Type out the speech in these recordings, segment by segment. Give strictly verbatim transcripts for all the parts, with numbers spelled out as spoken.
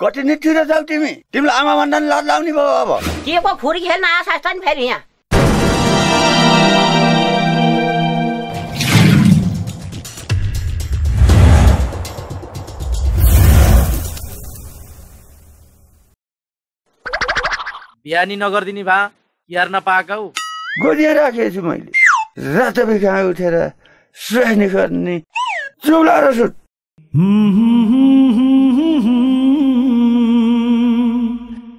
कति निति र जाउ तिमी तिमीले आमा भन्दा लज लाउनी भयो अब के पो फुरी खेल्न आसास त नि फेरि यहाँ बिहानी नगरदिनी भा यार नपाकौ गोडिया राखेछु मैले रात बिका उठेर सुहाइने गर्ने चौला र सुट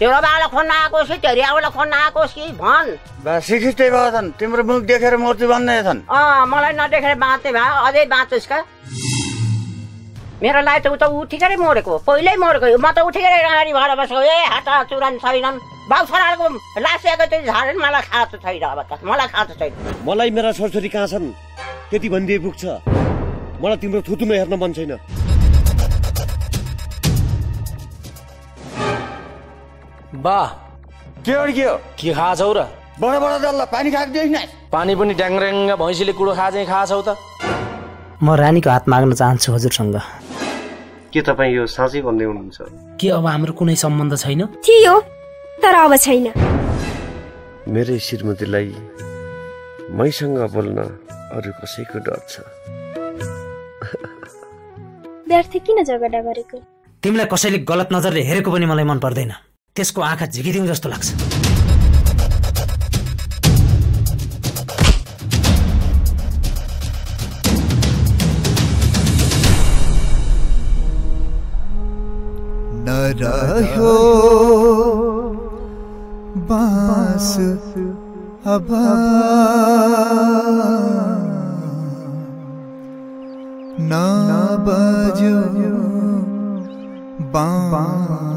तेरो बाबुलाई खोज्न आकोस् कि तेरो आउलाई खोज्न आकोस् कि भन बा सिखिस्ते भथन तिम्रो मुख देखेर मर्छु भन्ने छन् अ मलाई नदेखेर बाँच्ते भा अझै बाँचोस् का मेरो लागि त उ त उठिकरै मरेको पहिल्यै मरेको म त उठिकरै रानी भएर बसेको ए हाटा चुरान छैनन् बाउ छोराहरुको लासेको त्यो झारन मलाई खाएको छैन अब त मलाई खाएको छैन मलाई मेरा छोरछोरी कहाँ छन् त्यति भन्दिए पुग्छ मलाई तिम्रो थुतुमा हेर्न मन छैन बा के के के खाछौ र बडा बडा दल्ला पानी खाक देख्न पानी पनि ड्याङरेङगा भैँसीले कुडो खाजै खाछौ त म रानीको हात माग्न चाहन्छु हजुरसँग के तपाई यो साँचै भन्दै हुनुहुन्छ के अब हाम्रो कुनै सम्बन्ध छैन थियो तर अब छैन मेरो श्रीमतीलाई मैसँग बोल्न अरु कसैको डर छ व्यर्थ किन झगडा गरेको तिमीलाई कसैले गलत नजरले हेरेको पनि मलाई मन पर्दैन त्यसको आँखा झिकिदिउँ जस्तो लाग्छ नरह्यो बास हवा ना बजो बाँ